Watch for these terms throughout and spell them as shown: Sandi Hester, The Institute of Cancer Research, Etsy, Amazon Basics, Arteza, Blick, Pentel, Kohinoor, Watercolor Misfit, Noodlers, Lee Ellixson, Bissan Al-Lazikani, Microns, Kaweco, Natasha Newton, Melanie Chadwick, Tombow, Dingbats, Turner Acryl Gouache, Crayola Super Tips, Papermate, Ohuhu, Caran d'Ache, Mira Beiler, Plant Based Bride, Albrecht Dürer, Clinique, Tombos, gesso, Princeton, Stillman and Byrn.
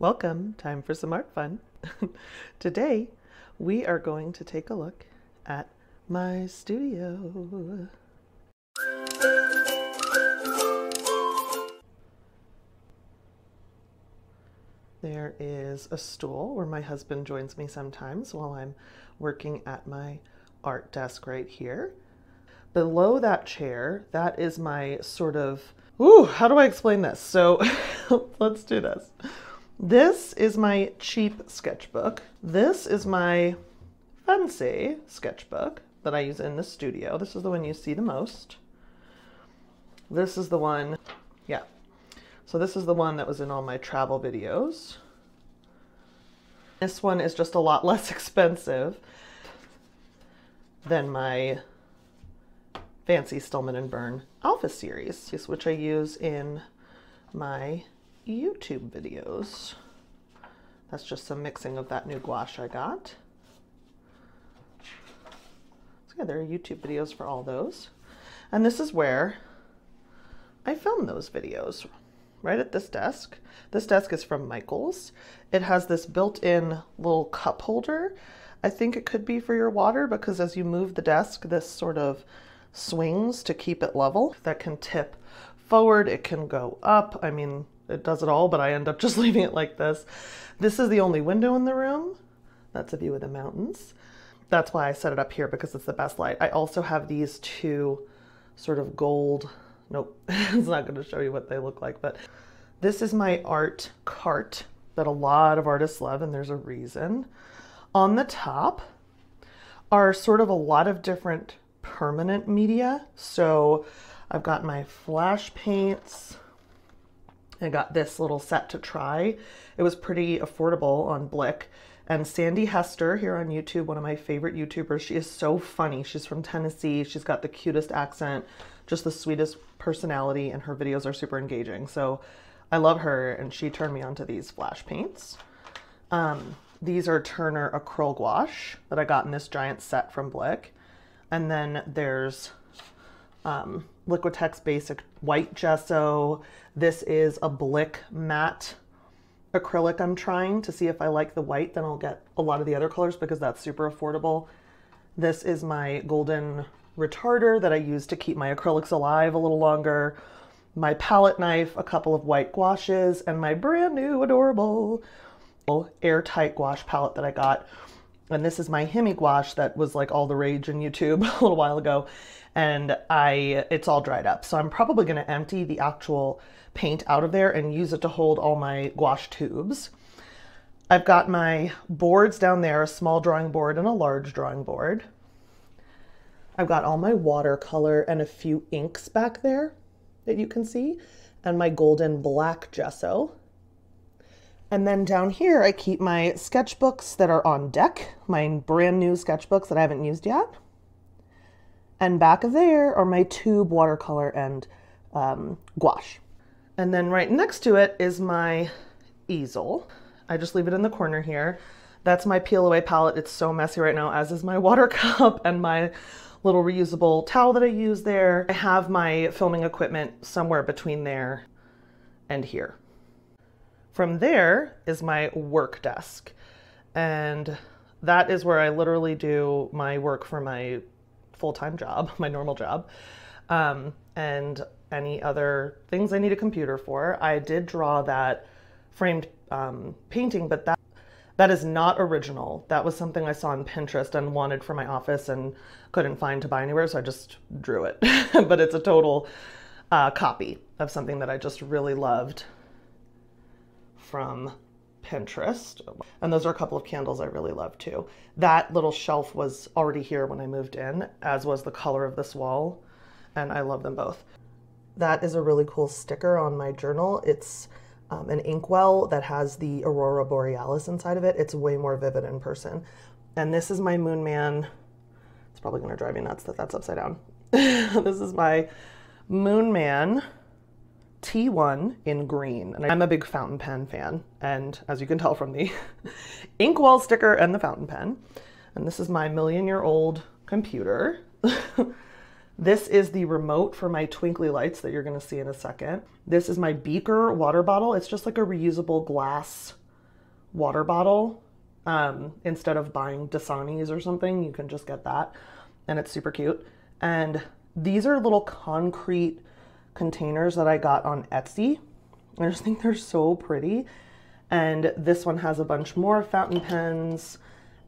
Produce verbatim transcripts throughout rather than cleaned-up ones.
Welcome, time for some art fun. Today we are going to take a look at my studio. There is a stool where my husband joins me sometimes while I'm working at my art desk right here. Below that chair, that is my sort of, ooh, how do I explain this? So let's do this. This is my cheap sketchbook. This is my fancy sketchbook that I use in the studio. This is the one you see the most. This is the one, yeah. So this is the one that was in all my travel videos. This one is just a lot less expensive than my fancy Stillman and Byrn Alpha series, which I use in my YouTube videos. That's just some mixing of that new gouache I got. So yeah, there are YouTube videos for all those. And this is where I film those videos. Right at this desk. This desk is from Michaels. It has this built-in little cup holder. I think it could be for your water because as you move the desk, this sort of swings to keep it level. That can tip forward, it can go up. I mean, it does it all, but I end up just leaving it like this. This is the only window in the room. That's a view of the mountains. That's why I set it up here because it's the best light. I also have these two sort of gold, nope, it's not going to show you what they look like, but this is my art cart that a lot of artists love, and there's a reason. On the top are sort of a lot of different permanent media. So I've got my flash paints. I got this little set to try. It was pretty affordable on Blick. And Sandi Hester here on YouTube, one of my favorite YouTubers. She is so funny. She's from Tennessee. She's got the cutest accent, just the sweetest personality, and her videos are super engaging. So I love her, and she turned me onto these flash paints. Um, these are Turner Acryl Gouache that I got in this giant set from Blick. And then there's um, Liquitex Basic White Gesso. This is a Blick matte acrylic. I'm trying to see if I like the white, then I'll get a lot of the other colors because that's super affordable. This is my golden retarder that I use to keep my acrylics alive a little longer. My palette knife, a couple of white gouaches, and my brand new adorable airtight gouache palette that I got. And this is my Himi gouache that was like all the rage in YouTube a little while ago. And I, it's all dried up. So I'm probably going to empty the actual paint out of there and use it to hold all my gouache tubes. I've got my boards down there, a small drawing board and a large drawing board. I've got all my watercolor and a few inks back there that you can see, and my golden black gesso. And then down here, I keep my sketchbooks that are on deck, my brand new sketchbooks that I haven't used yet. And back of there are my tube watercolor and um, gouache. And then right next to it is my easel. I just leave it in the corner here. That's my peel away palette. It's so messy right now, as is my water cup and my little reusable towel that I use there. I have my filming equipment somewhere between there and here. From there is my work desk. And that is where I literally do my work for my full-time job, my normal job, um, and any other things I need a computer for. I did draw that framed um, painting, but that that is not original. That was something I saw on Pinterest and wanted for my office and couldn't find to buy anywhere, so I just drew it. But it's a total uh, copy of something that I just really loved from Pinterest. And those are a couple of candles I really love too. That little shelf was already here when I moved in, as was the color of this wall, and I love them both. That is a really cool sticker on my journal. It's um, an inkwell that has the Aurora Borealis inside of it. It's way more vivid in person. And this is my Moon Man. It's probably going to drive me nuts that that's upside down. This is my Moon Man T one in green, and I'm a big fountain pen fan, and as you can tell from the inkwell sticker and the fountain pen. And this is my million year old computer. This is the remote for my twinkly lights that you're going to see in a second. This is my beaker water bottle. It's just like a reusable glass water bottle. Um, instead of buying Dasani's or something, you can just get that, and it's super cute. And these are little concrete containers that I got on Etsy. I just think they're so pretty. And this one has a bunch more fountain pens,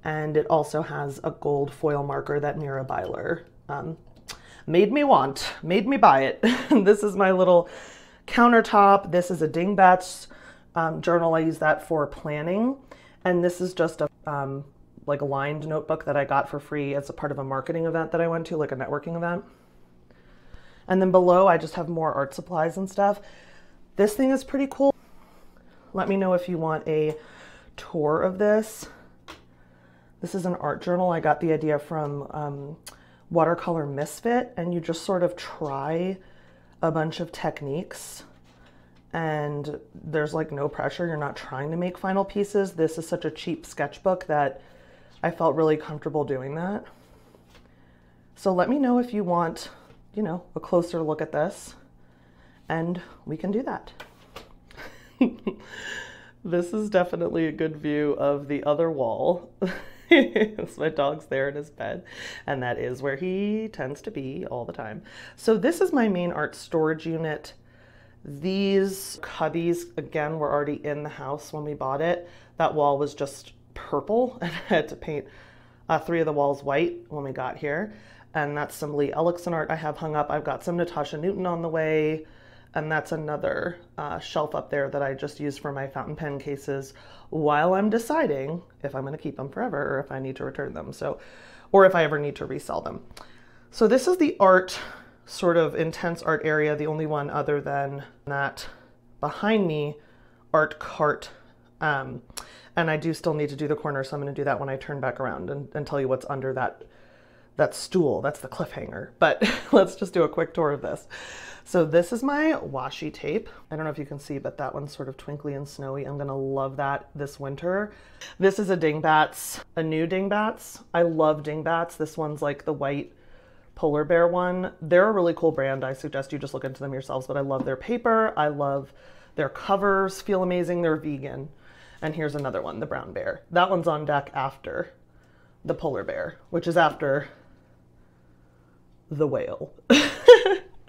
and it also has a gold foil marker that Mira Beiler um, made me want, made me buy it. This is my little countertop. This is a Dingbats um, journal. I use that for planning. And this is just a um, like a lined notebook that I got for free as a part of a marketing event that I went to, like a networking event. And then below, I just have more art supplies and stuff. This thing is pretty cool. Let me know if you want a tour of this. This is an art journal. I got the idea from um, Watercolor Misfit, and you just sort of try a bunch of techniques, and there's like no pressure. You're not trying to make final pieces. This is such a cheap sketchbook that I felt really comfortable doing that. So let me know if you want, you know, a closer look at this, and we can do that. This is definitely a good view of the other wall. My dog's there in his bed, and that is where he tends to be all the time. So this is my main art storage unit. These cubbies, again, were already in the house when we bought it. That wall was just purple, and I had to paint uh, three of the walls white when we got here. And that's some Lee Ellixson art I have hung up. I've got some Natasha Newton on the way, and that's another uh, shelf up there that I just use for my fountain pen cases while I'm deciding if I'm gonna keep them forever or if I need to return them, so, or if I ever need to resell them. So this is the art, sort of intense art area, the only one other than that behind me, art cart. Um, and I do still need to do the corner, so I'm gonna do that when I turn back around and, and tell you what's under that That stool, that's the cliffhanger. But let's just do a quick tour of this. So this is my washi tape. I don't know if you can see, but that one's sort of twinkly and snowy. I'm gonna love that this winter. This is a Dingbats, a new Dingbats. I love Dingbats. This one's like the white polar bear one. They're a really cool brand. I suggest you just look into them yourselves, but I love their paper. I love their covers, feel amazing. They're vegan. And here's another one, the brown bear. That one's on deck after the polar bear, which is after the whale.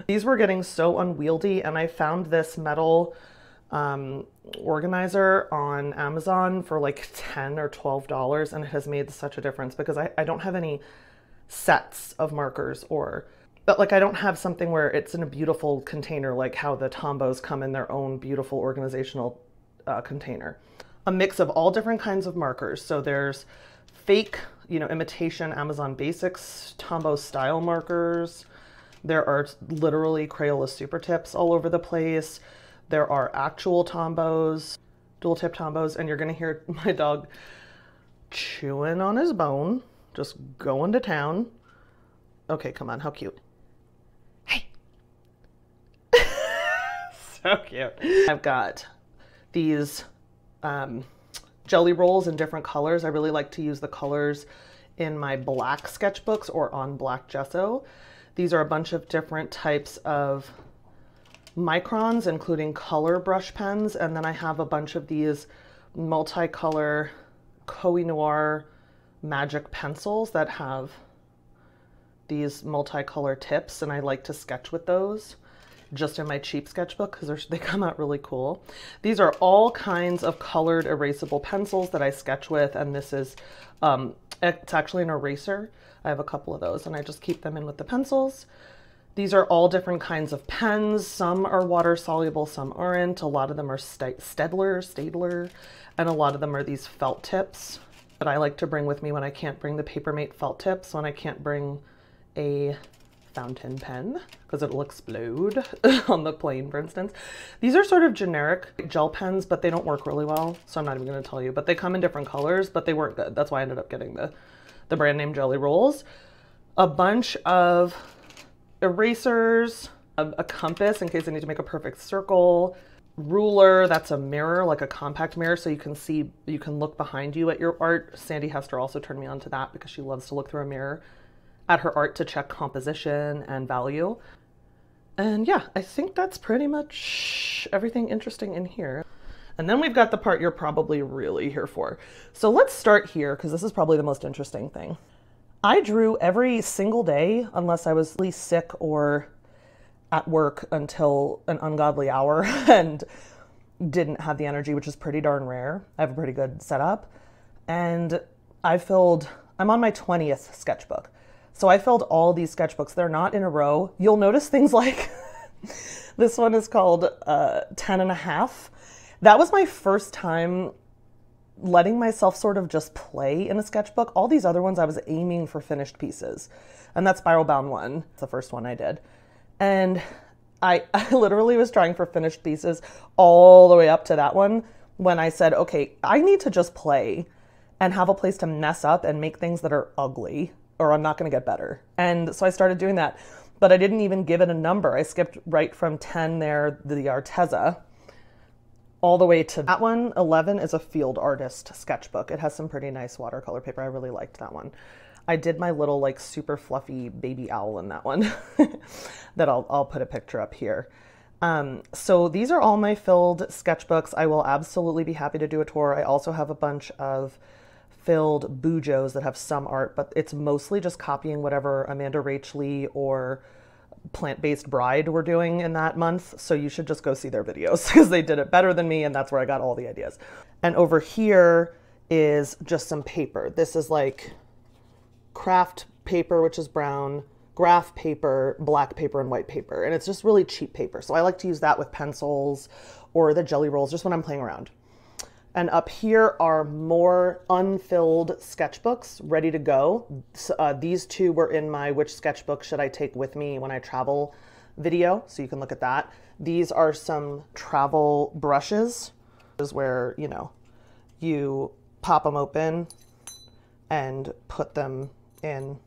These were getting so unwieldy, and I found this metal um, organizer on Amazon for like ten or twelve dollars, and it has made such a difference because I, I don't have any sets of markers or, but like I don't have something where it's in a beautiful container like how the Tombos come in their own beautiful organizational uh, container. A mix of all different kinds of markers. So there's fake, you know, imitation Amazon Basics, Tombow style markers. There are literally Crayola Super Tips all over the place. There are actual Tombos, dual tip Tombos, and you're gonna hear my dog chewing on his bone, just going to town. Okay, come on, how cute. Hey. So cute. I've got these um, jelly rolls in different colors. I really like to use the colors in my black sketchbooks or on black gesso. These are a bunch of different types of microns, including color brush pens. And then I have a bunch of these multicolor Kohinoor magic pencils that have these multicolor tips. And I like to sketch with those just in my cheap sketchbook because they come out really cool. These are all kinds of colored erasable pencils that I sketch with, and this is, um, it's actually an eraser. I have a couple of those, and I just keep them in with the pencils. These are all different kinds of pens. Some are water soluble, some aren't. A lot of them are st Staedtler, Staedtler, and a lot of them are these felt tips that I like to bring with me when I can't bring the Papermate felt tips, when I can't bring a fountain pen because it'll explode on the plane, for instance. These are sort of generic gel pens, but they don't work really well, so I'm not even going to tell you, but they come in different colors, but they weren't good. That's why I ended up getting the the brand name Jelly Rolls. A bunch of erasers, a, a compass in case I need to make a perfect circle, ruler, that's a mirror, like a compact mirror, so you can see, you can look behind you at your art. Sandi Hester also turned me on to that because she loves to look through a mirror at her art to check composition and value. And yeah, I think that's pretty much everything interesting in here. And then we've got the part you're probably really here for. So let's start here, because this is probably the most interesting thing. I drew every single day, unless I was at least sick or at work until an ungodly hour and didn't have the energy, which is pretty darn rare. I have a pretty good setup. And I filled, I'm on my twentieth sketchbook. So I filled all these sketchbooks. They're not in a row. You'll notice things like this one is called uh, ten and a half. That was my first time letting myself sort of just play in a sketchbook. All these other ones I was aiming for finished pieces. And that spiral bound one, it's the first one I did. And I, I literally was trying for finished pieces all the way up to that one when I said, okay, I need to just play and have a place to mess up and make things that are ugly, or I'm not going to get better. And so I started doing that, but I didn't even give it a number. I skipped right from ten there, the Arteza, all the way to that one. eleven is a field artist sketchbook. It has some pretty nice watercolor paper. I really liked that one. I did my little like super fluffy baby owl in that one that I'll, I'll put a picture up here. Um, so these are all my filled sketchbooks. I will absolutely be happy to do a tour. I also have a bunch of filled bujos that have some art, but it's mostly just copying whatever Amanda Rach Lee or Plant Based Bride were doing in that month. So you should just go see their videos because they did it better than me, and that's where I got all the ideas. And over here is just some paper. This is like craft paper, which is brown, graph paper, black paper, and white paper. And it's just really cheap paper. So I like to use that with pencils or the jelly rolls just when I'm playing around. And up here are more unfilled sketchbooks ready to go. So, uh, these two were in my which sketchbook should I take with me when I travel video, so you can look at that. These are some travel brushes. This is where, you know, you pop them open and put them in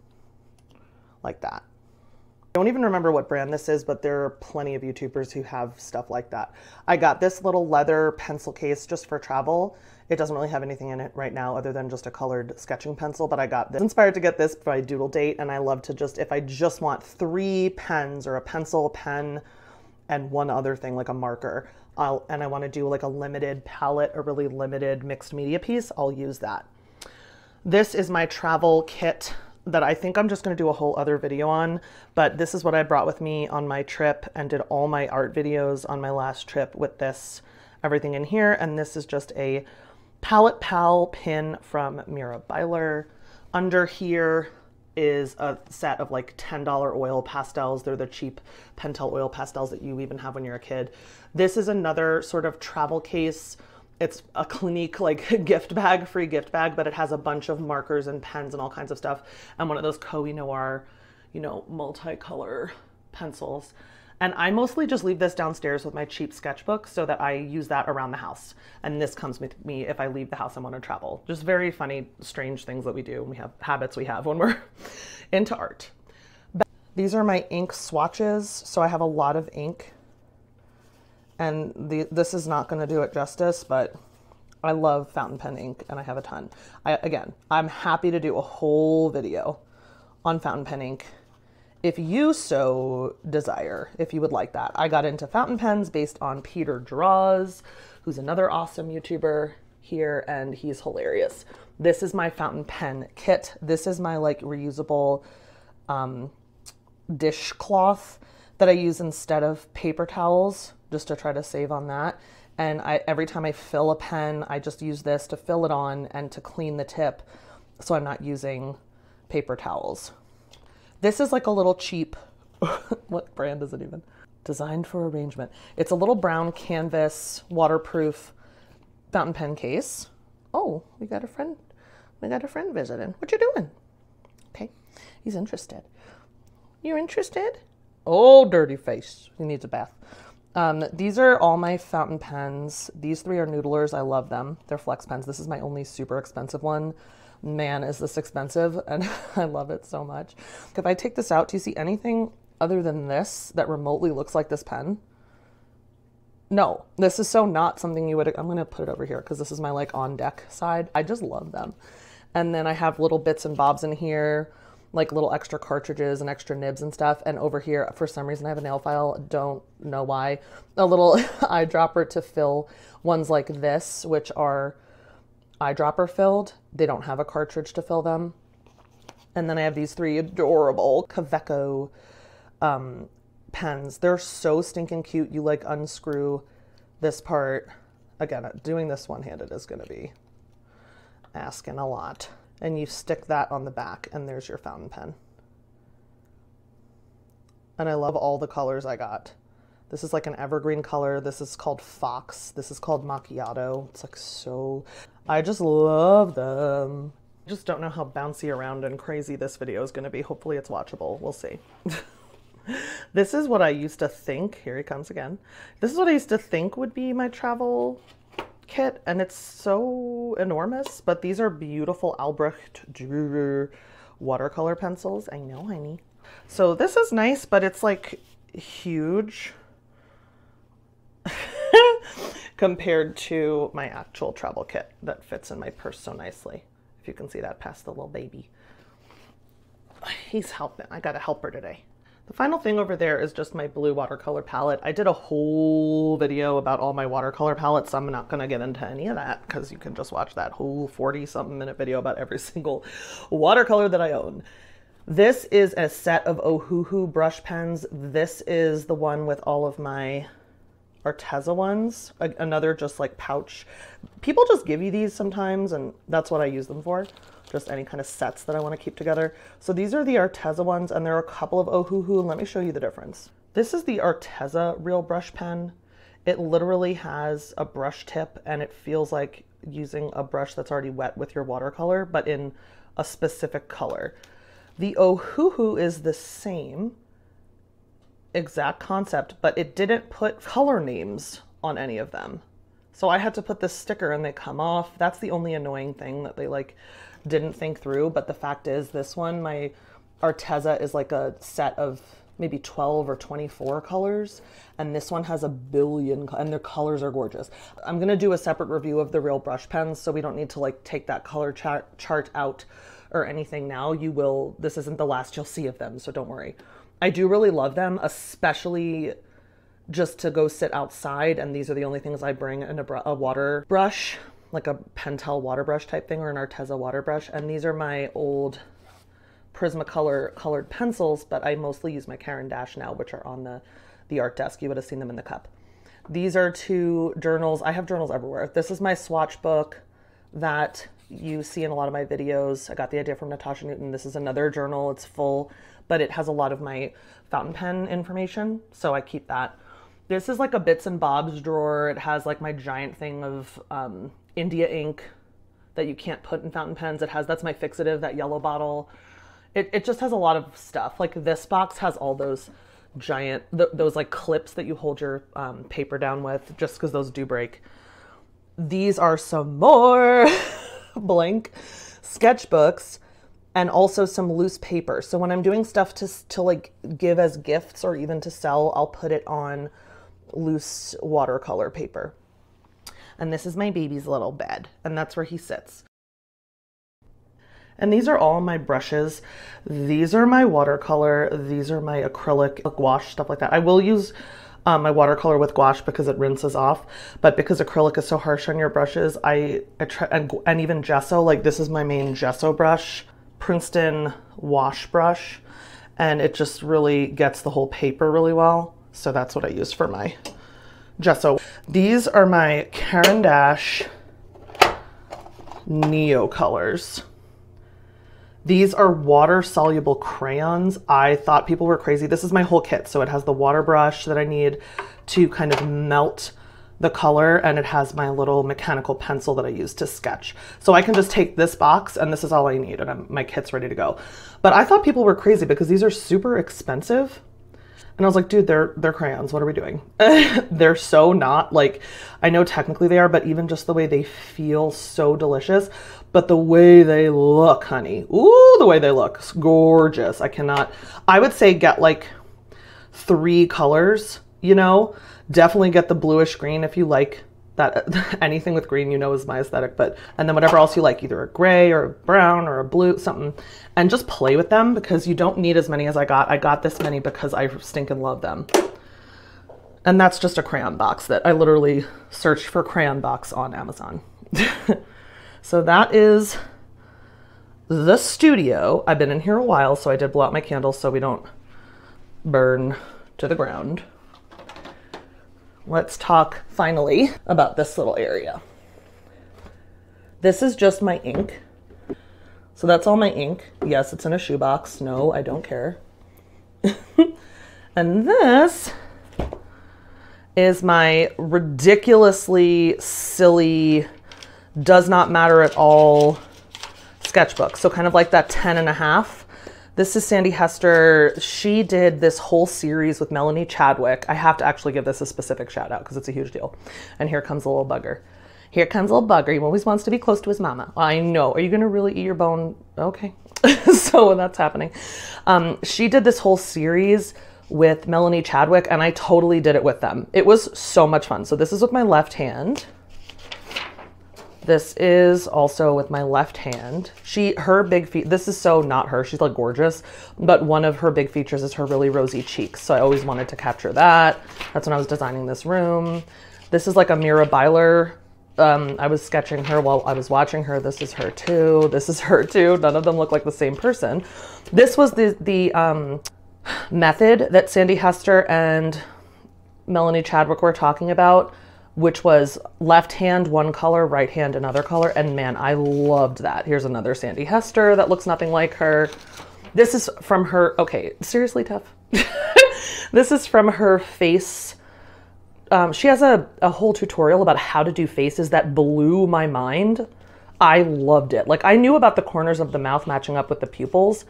like that. I don't even remember what brand this is, but there are plenty of YouTubers who have stuff like that. I got this little leather pencil case just for travel. It doesn't really have anything in it right now other than just a colored sketching pencil, but I got this. I was inspired to get this by Doodle Date, and I love to just, if I just want three pens or a pencil, pen, and one other thing like a marker, I'll, and I want to do like a limited palette, a really limited mixed media piece, I'll use that. This is my travel kit that I think I'm just gonna do a whole other video on, but this is what I brought with me on my trip and did all my art videos on my last trip with this, everything in here. And this is just a Palette Pal pin from Mira Beiler. Under here is a set of like ten dollar oil pastels. They're the cheap Pentel oil pastels that you even have when you're a kid. This is another sort of travel case. It's a Clinique like gift bag, free gift bag, but it has a bunch of markers and pens and all kinds of stuff. And one of those Kohinoor, you know, multicolor pencils. And I mostly just leave this downstairs with my cheap sketchbook so that I use that around the house. And this comes with me if I leave the house and want to travel. Just very funny, strange things that we do. We have habits we have when we're into art. But these are my ink swatches. So I have a lot of ink. And the, this is not going to do it justice, but I love fountain pen ink and I have a ton. I, again, I'm happy to do a whole video on fountain pen ink if you so desire, if you would like that. I got into fountain pens based on Peter Draws, who's another awesome YouTuber here, and he's hilarious. This is my fountain pen kit. This is my like reusable um, dishcloth that I use instead of paper towels, just to try to save on that. And I, every time I fill a pen, I just use this to fill it on and to clean the tip so I'm not using paper towels. This is like a little cheap, what brand is it even? Designed for arrangement. It's a little brown canvas, waterproof fountain pen case. Oh, we got a friend, we got a friend visiting. What you doing? Okay, he's interested. You're interested? Oh, dirty face, he needs a bath. Um, these are all my fountain pens. These three are Noodlers. I love them. They're flex pens. This is my only super expensive one. Man, is this expensive, and I love it so much. If I take this out, do you see anything other than this that remotely looks like this pen? No, this is so not something you would, I'm gonna put it over here because this is my like on deck side. I just love them. And then I have little bits and bobs in here. like little extra cartridges and extra nibs and stuff. And over here, for some reason, I have a nail file, don't know why, a little eyedropper to fill ones like this, which are eyedropper filled. They don't have a cartridge to fill them. And then I have these three adorable Kaweco um, pens. They're so stinking cute. You like unscrew this part. Again, doing this one-handed is gonna be asking a lot. And you stick that on the back and there's your fountain pen. And I love all the colors I got. This is like an evergreen color. This is called Fox. This is called Macchiato. It's like so, I just love them. I just don't know how bouncy around and crazy this video is gonna be. Hopefully it's watchable, we'll see. This is what I used to think, here he comes again. This is what I used to think would be my travel kit, and it's so enormous, but these are beautiful Albrecht Dürer watercolor pencils. I know, honey. So this is nice, but it's like huge compared to my actual travel kit that fits in my purse so nicely. If you can see that past the little baby. He's helping, I got a helper today. The final thing over there is just my blue watercolor palette. I did a whole video about all my watercolor palettes, so I'm not gonna get into any of that because you can just watch that whole forty something minute video about every single watercolor that I own. This is a set of Ohuhu brush pens. This is the one with all of my Arteza ones, a another just like pouch. People just give you these sometimes, and that's what I use them for. Just any kind of sets that I want to keep together. So these are the Arteza ones, and there are a couple of Ohuhu. Let me show you the difference. This is the Arteza Real Brush Pen. It literally has a brush tip, and it feels like using a brush that's already wet with your watercolor, but in a specific color. The Ohuhu is the same exact concept, but it didn't put color names on any of them. So I had to put this sticker and they come off. That's the only annoying thing that they like didn't think through. But the fact is this one, my Arteza, is like a set of maybe twelve or twenty-four colors. And this one has a billion, and their colors are gorgeous. I'm gonna do a separate review of the real brush pens, so we don't need to like take that color chart, chart out or anything now. You will, this isn't the last you'll see of them, so don't worry. I do really love them, especially just to go sit outside, and these are the only things I bring in a, a water brush, like a Pentel water brush type thing, or an Arteza water brush. And these are my old Prismacolor colored pencils, but I mostly use my Caran d'Ache now, which are on the, the art desk. You would have seen them in the cup. These are two journals. I have journals everywhere. This is my swatch book that you see in a lot of my videos. I got the idea from Natasha Newton. This is another journal. It's full, but it has a lot of my fountain pen information, so I keep that. This is like a bits and bobs drawer. It has like my giant thing of um, India ink that you can't put in fountain pens. It has, that's my fixative, that yellow bottle. It, it just has a lot of stuff. Like this box has all those giant, th those like clips that you hold your um, paper down with, just because those do break. These are some more blank sketchbooks, and also some loose paper. So when I'm doing stuff to, to like give as gifts or even to sell, I'll put it on loose watercolor paper. And this is my baby's little bed, and that's where he sits. And these are all my brushes. These are my watercolor. These are my acrylic gouache, stuff like that. I will use um, my watercolor with gouache because it rinses off, but because acrylic is so harsh on your brushes, I, I try, and, and even gesso, like this is my main gesso brush, Princeton wash brush, and it just really gets the whole paper really well. So that's what I use for my gesso. These are my Caran d'Ache Neo colors. These are water soluble crayons. I thought people were crazy. This is my whole kit. So it has the water brush that I need to kind of melt the color, and it has my little mechanical pencil that I use to sketch. So I can just take this box, and this is all I need, and I'm, my kit's ready to go. But I thought people were crazy because these are super expensive. And I was like, dude, they're, they're crayons. What are we doing? They're so not, like, I know technically they are, but even just the way they feel so delicious, but the way they look, honey. Ooh, the way they look. It's gorgeous. I cannot, I would say get like three colors, you know, definitely get the bluish green if you like that anything with green, you know, is my aesthetic, but, and then whatever else you like, either a gray or a brown or a blue, something, and just play with them because you don't need as many as I got. I got this many because I stinking love them. And that's just a crayon box that I literally searched for crayon box on Amazon. So that is the studio. I've been in here a while, so I did blow out my candles so we don't burn to the ground. Let's talk finally about this little area. This is just my ink. So that's all my ink. Yes, it's in a shoebox. No, I don't care. And this is my ridiculously silly, does not matter at all sketchbook. So kind of like that ten and a half. This is Sandi Hester. She did this whole series with Melanie Chadwick. I have to actually give this a specific shout out because it's a huge deal. And here comes a little bugger. Here comes a little bugger. He always wants to be close to his mama. I know. Are you going to really eat your bone? Okay. So when that's happening. Um, she did this whole series with Melanie Chadwick and I totally did it with them. It was so much fun. So this is with my left hand. This is also with my left hand. She, her big feet, this is so not her, she's like gorgeous, but one of her big features is her really rosy cheeks. So I always wanted to capture that. That's when I was designing this room. This is like a Mira Beiler. Um, I was sketching her while I was watching her. This is her too. This is her too. None of them look like the same person. This was the, the um, method that Sandi Hester and Melanie Chadwick were talking about, which was left hand one color, right hand another color, and man, I loved that. Here's another Sandi Hester that looks nothing like her. This is from her, okay, seriously tough. This is from her face. Um, she has a, a whole tutorial about how to do faces that blew my mind. I loved it. Like I knew about the corners of the mouth matching up with the pupils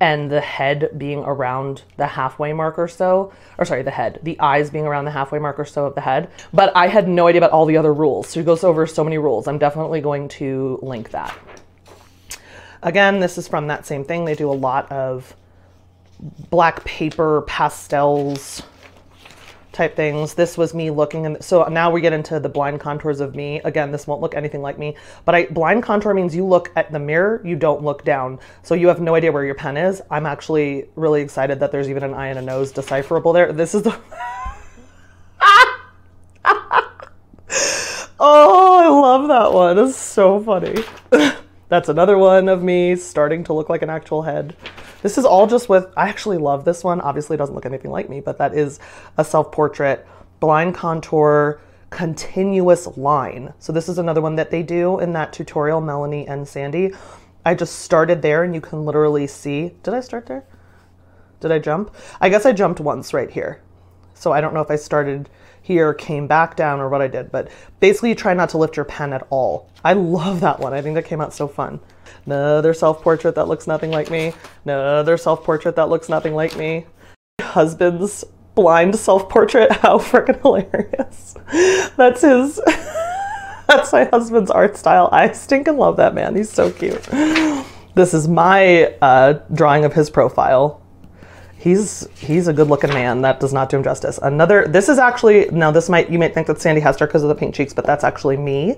and the head being around the halfway mark or so, or sorry, the head, the eyes being around the halfway mark or so of the head. But I had no idea about all the other rules. She goes over so many rules. I'm definitely going to link that. Again, this is from that same thing. They do a lot of black paper, pastels type things. This was me looking, and so now we get into the blind contours of me. Again, this won't look anything like me, but I blind contour means you look at the mirror, you don't look down. So you have no idea where your pen is. I'm actually really excited that there's even an eye and a nose decipherable there. This is the, oh, I love that one. It's so funny. That's another one of me starting to look like an actual head. This is all just with, I actually love this one. Obviously it doesn't look anything like me, but that is a self-portrait, blind contour, continuous line. So this is another one that they do in that tutorial, Melanie and Sandi. I just started there and you can literally see, did I start there? Did I jump? I guess I jumped once right here. So I don't know if I started here, came back down or what I did, but basically you try not to lift your pen at all. I love that one. I think that came out so fun. Another self-portrait that looks nothing like me. Another self-portrait that looks nothing like me. Husband's blind self-portrait. How freaking hilarious. That's his, that's my husband's art style. I stinking love that man. He's so cute. This is my uh, drawing of his profile. He's, he's a good looking man. That does not do him justice. Another, this is actually, now this might, you might think that's Sandi Hester because of the pink cheeks, but that's actually me.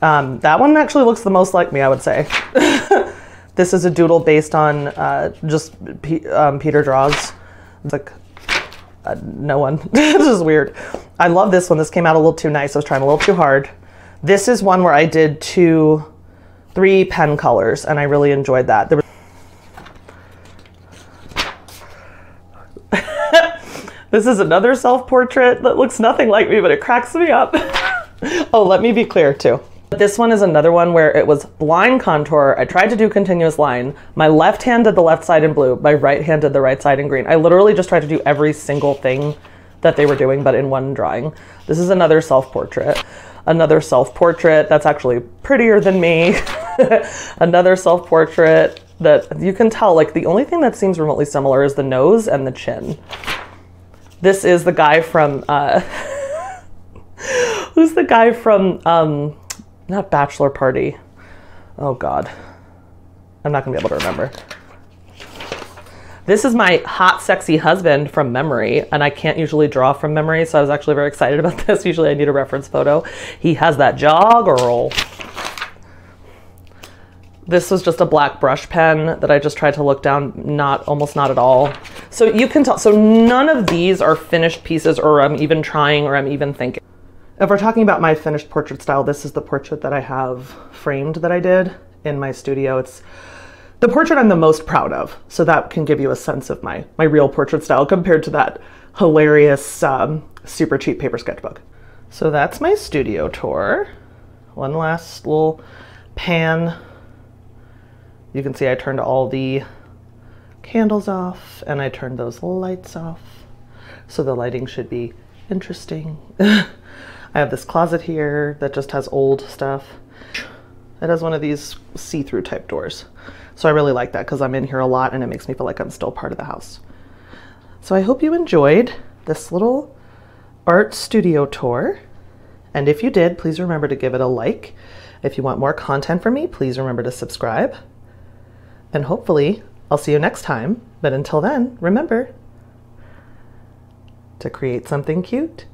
Um, that one actually looks the most like me, I would say. This is a doodle based on uh, just P um, Peter Draws. It's like, uh, no one. This is weird. I love this one. This came out a little too nice. I was trying a little too hard. This is one where I did two, three pen colors, and I really enjoyed that. There was this is another self-portrait that looks nothing like me, but it cracks me up. Oh, let me be clear too. This one is another one where it was blind contour. I tried to do continuous line. My left hand did the left side in blue. My right hand did the right side in green. I literally just tried to do every single thing that they were doing, but in one drawing. This is another self-portrait. Another self-portrait that's actually prettier than me. Another self-portrait that you can tell, like the only thing that seems remotely similar is the nose and the chin. This is the guy from, uh, who's the guy from, um, not Bachelor Party. Oh God, I'm not gonna be able to remember. This is my hot, sexy husband from memory, and I can't usually draw from memory, so I was actually very excited about this. Usually I need a reference photo. He has that jaw, girl. This was just a black brush pen that I just tried to look down, not, almost not at all. So you can tell, so none of these are finished pieces, or I'm even trying, or I'm even thinking. If we're talking about my finished portrait style, this is the portrait that I have framed that I did in my studio. It's the portrait I'm the most proud of, so that can give you a sense of my, my real portrait style compared to that hilarious, um, super cheap paper sketchbook. So that's my studio tour. One last little pan. You can see I turned all the candles off and I turned those lights off, so the lighting should be interesting. I have this closet here that just has old stuff. It has one of these see-through type doors. So I really like that because I'm in here a lot and it makes me feel like I'm still part of the house. So I hope you enjoyed this little art studio tour. And if you did, please remember to give it a like. If you want more content from me, please remember to subscribe. And hopefully I'll see you next time. But until then, remember to create something cute.